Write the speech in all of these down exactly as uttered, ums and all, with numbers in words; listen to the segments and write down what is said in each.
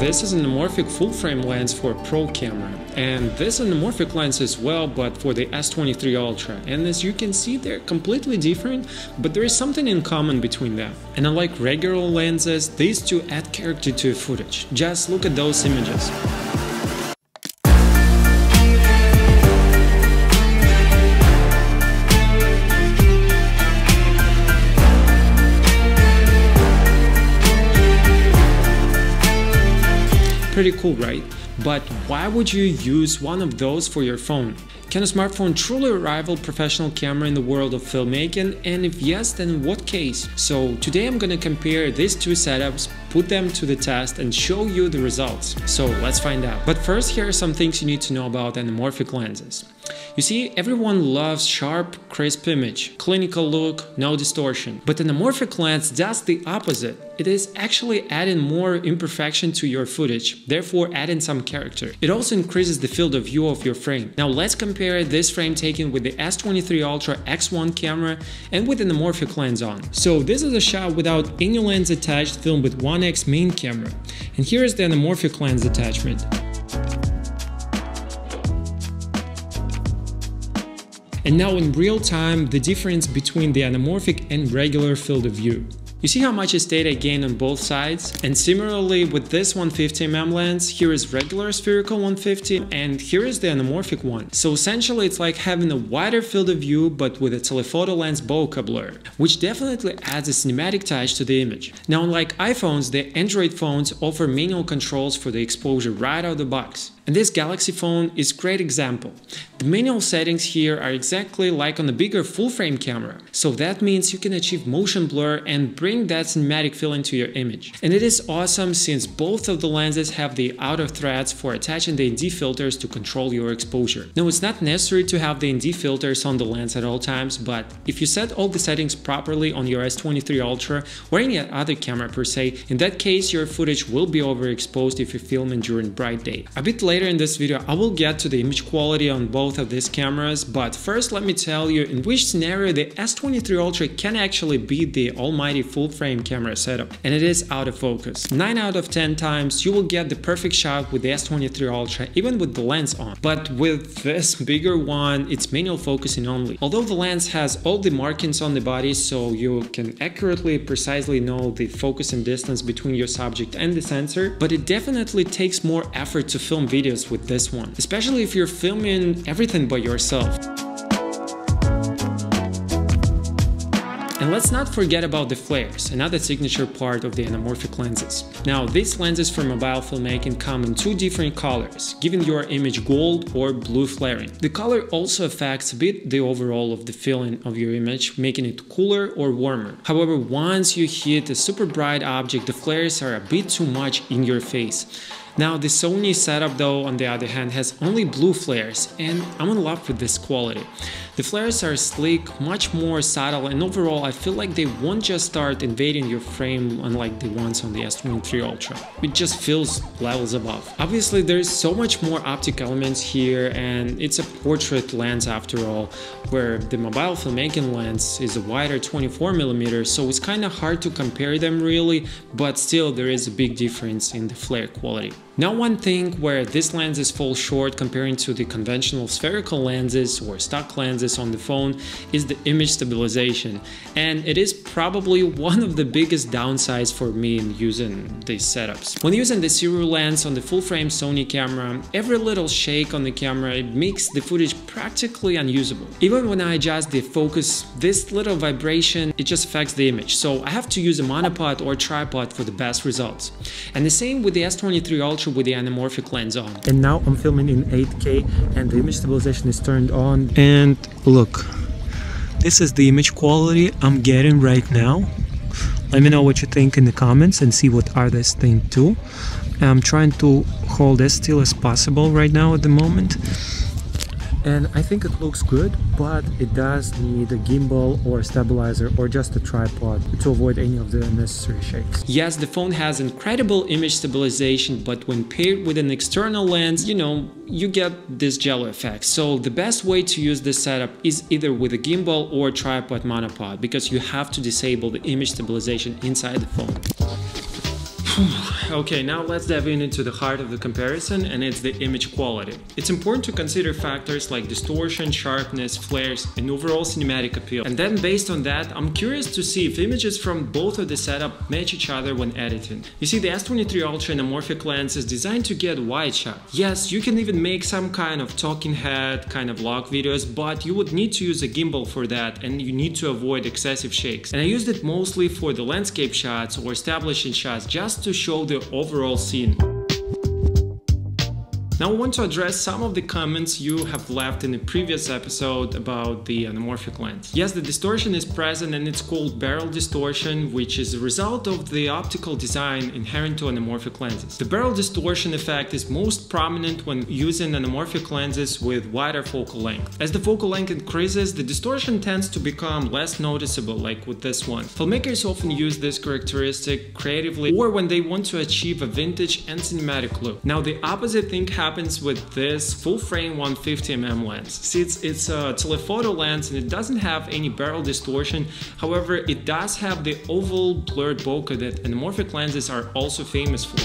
This is an anamorphic full-frame lens for pro camera, and this anamorphic lens as well, but for the S twenty-three Ultra. And as you can see, they're completely different, but there is something in common between them. And unlike regular lenses, these two add character to your footage. Just look at those images. Pretty cool, right? But why would you use one of those for your phone? Can a smartphone truly rival professional camera in the world of filmmaking? And if yes, then in what case? So today I'm gonna compare these two setups, put them to the test and show you the results. So let's find out. But first, here are some things you need to know about anamorphic lenses. You see, everyone loves sharp, crisp image, clinical look, no distortion. But anamorphic lens does the opposite. It is actually adding more imperfection to your footage, therefore adding some character. It also increases the field of view of your frame. Now let's compare this frame taken with the S twenty-three Ultra X one camera and with anamorphic lens on. So this is a shot without any lens attached, filmed with one X main camera. And here is the anamorphic lens attachment. And now in real time, the difference between the anamorphic and regular field of view. You see how much is data gained on both sides? And similarly with this one hundred fifty millimeter lens, here is regular spherical one fifty and here is the anamorphic one. So essentially it's like having a wider field of view but with a telephoto lens bokeh blur, which definitely adds a cinematic touch to the image. Now unlike iPhones, the Android phones offer manual controls for the exposure right out of the box. And this Galaxy phone is a great example. The manual settings here are exactly like on a bigger full-frame camera. So that means you can achieve motion blur and bring that cinematic feeling to your image. And it is awesome since both of the lenses have the outer threads for attaching the N D filters to control your exposure. Now it's not necessary to have the N D filters on the lens at all times, but if you set all the settings properly on your S twenty-three Ultra or any other camera per se, in that case your footage will be overexposed if you film during bright day. A bit later in this video I will get to the image quality on both of these cameras, but first let me tell you in which scenario the S twenty-three Ultra can actually beat the almighty full-frame camera setup, and it is out of focus. nine out of ten times you will get the perfect shot with the S twenty-three Ultra even with the lens on, but with this bigger one it's manual focusing only. Although the lens has all the markings on the body so you can accurately, precisely know the focusing distance between your subject and the sensor, but it definitely takes more effort to film video with this one, especially if you're filming everything by yourself. And let's not forget about the flares, another signature part of the anamorphic lenses. Now, these lenses for mobile filmmaking come in two different colors, giving your image gold or blue flaring. The color also affects a bit the overall of the feeling of your image, making it cooler or warmer. However, once you hit a super bright object, the flares are a bit too much in your face. Now, the Sony setup though, on the other hand, has only blue flares, and I'm in love with this quality. The flares are sleek, much more subtle, and overall I feel like they won't just start invading your frame unlike the ones on the S twenty-three Ultra. It just feels levels above. Obviously there is so much more optic elements here, and it's a portrait lens after all, where the mobile filmmaking lens is a wider twenty-four millimeter, so it's kinda hard to compare them really, but still there is a big difference in the flare quality. Now, one thing where these lenses fall short comparing to the conventional spherical lenses or stock lenses on the phone is the image stabilization, and it is probably one of the biggest downsides for me in using these setups. When using the Sirui lens on the full-frame Sony camera, every little shake on the camera, it makes the footage practically unusable. Even when I adjust the focus, this little vibration, it just affects the image, so I have to use a monopod or tripod for the best results. And the same with the S twenty-three Ultra with the anamorphic lens on. And now I'm filming in eight K and the image stabilization is turned on. And look, this is the image quality I'm getting right now. Let me know what you think in the comments and see what others think too. I'm trying to hold as still as possible right now at the moment. And I think it looks good, but it does need a gimbal or a stabilizer or just a tripod to avoid any of the unnecessary shakes. Yes, the phone has incredible image stabilization, but when paired with an external lens, you know, you get this jello effect. So the best way to use this setup is either with a gimbal or a tripod monopod, because you have to disable the image stabilization inside the phone. Okay, now let's dive in into the heart of the comparison, and it's the image quality. It's important to consider factors like distortion, sharpness, flares, and overall cinematic appeal. And then based on that, I'm curious to see if images from both of the setup match each other when editing. You see, the S twenty-three Ultra anamorphic lens is designed to get wide shot. Yes, you can even make some kind of talking head, kind of vlog videos, but you would need to use a gimbal for that, and you need to avoid excessive shakes. And I used it mostly for the landscape shots or establishing shots, just to show the overall scene. Now I want to address some of the comments you have left in the previous episode about the anamorphic lens. Yes, the distortion is present, and it's called barrel distortion, which is a result of the optical design inherent to anamorphic lenses. The barrel distortion effect is most prominent when using anamorphic lenses with wider focal length. As the focal length increases, the distortion tends to become less noticeable, like with this one. Filmmakers often use this characteristic creatively or when they want to achieve a vintage and cinematic look. Now the opposite thing happens happens with this full-frame one fifty millimeter lens. See, it's, it's a telephoto lens and it doesn't have any barrel distortion. However, it does have the oval blurred bokeh that anamorphic lenses are also famous for.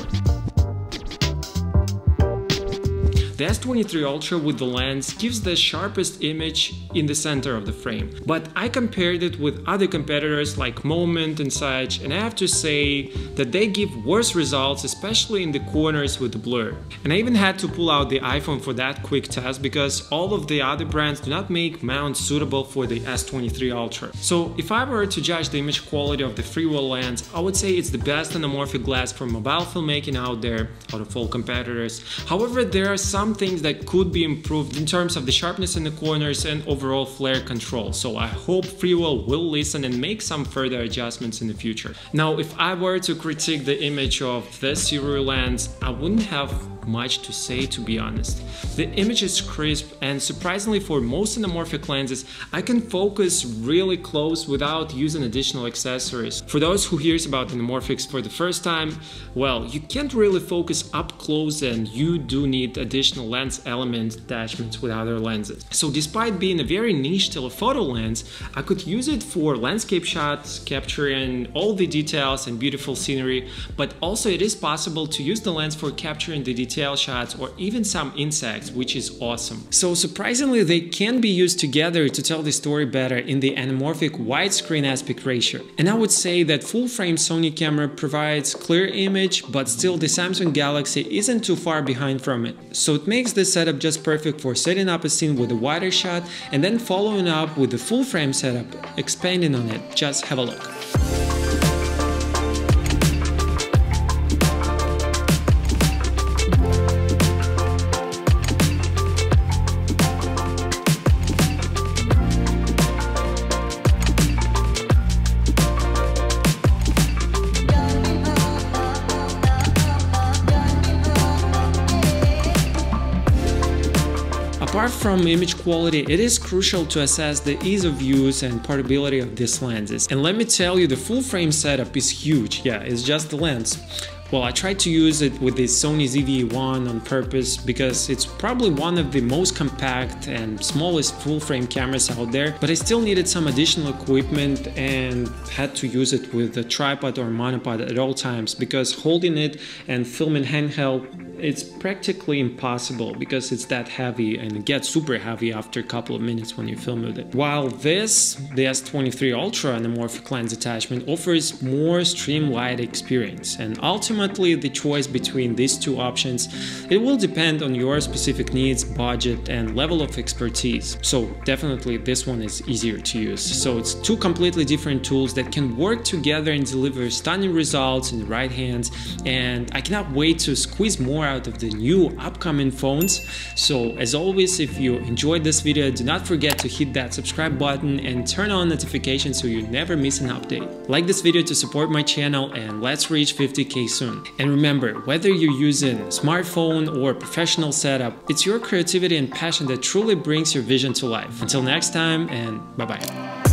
The S twenty-three Ultra with the lens gives the sharpest image in the center of the frame, but I compared it with other competitors like Moment and such, and I have to say that they give worse results, especially in the corners with the blur. And I even had to pull out the iPhone for that quick test, because all of the other brands do not make mounts suitable for the S twenty-three Ultra. So if I were to judge the image quality of the Freewell lens, I would say it's the best anamorphic glass for mobile filmmaking out there, out of all competitors. However, there are some Some things that could be improved in terms of the sharpness in the corners and overall flare control, so I hope Freewell will listen and make some further adjustments in the future. Now, if I were to critique the image of this Sirui lens, I wouldn't have much to say, to be honest. The image is crisp, and surprisingly for most anamorphic lenses, I can focus really close without using additional accessories. For those who hears about anamorphics for the first time, well, you can't really focus up close, and you do need additional lens element attachments with other lenses. So despite being a very niche telephoto lens, I could use it for landscape shots, capturing all the details and beautiful scenery, but also it is possible to use the lens for capturing the details tail shots or even some insects, which is awesome. So surprisingly, they can be used together to tell the story better in the anamorphic widescreen aspect ratio. And I would say that full-frame Sony camera provides clear image, but still the Samsung Galaxy isn't too far behind from it. So it makes this setup just perfect for setting up a scene with a wider shot and then following up with the full-frame setup, expanding on it. Just have a look. Apart from image quality, it is crucial to assess the ease of use and portability of these lenses. And let me tell you, the full-frame setup is huge. Yeah, it's just the lens. Well, I tried to use it with the Sony Z V one on purpose, because it's probably one of the most compact and smallest full-frame cameras out there, but I still needed some additional equipment and had to use it with a tripod or monopod at all times, because holding it and filming handheld, it's practically impossible because it's that heavy, and it gets super heavy after a couple of minutes when you film with it. While this, the S twenty-three Ultra anamorphic lens attachment offers more streamlined experience, and ultimately the choice between these two options, it will depend on your specific needs, budget and level of expertise. So definitely this one is easier to use. So it's two completely different tools that can work together and deliver stunning results in the right hands, and I cannot wait to squeeze more out of the new upcoming phones. So as always, if you enjoyed this video, do not forget to hit that subscribe button and turn on notifications so you never miss an update. Like this video to support my channel, and let's reach fifty K soon. And remember, whether you're using a smartphone or a professional setup, it's your creativity and passion that truly brings your vision to life. Until next time, and bye-bye.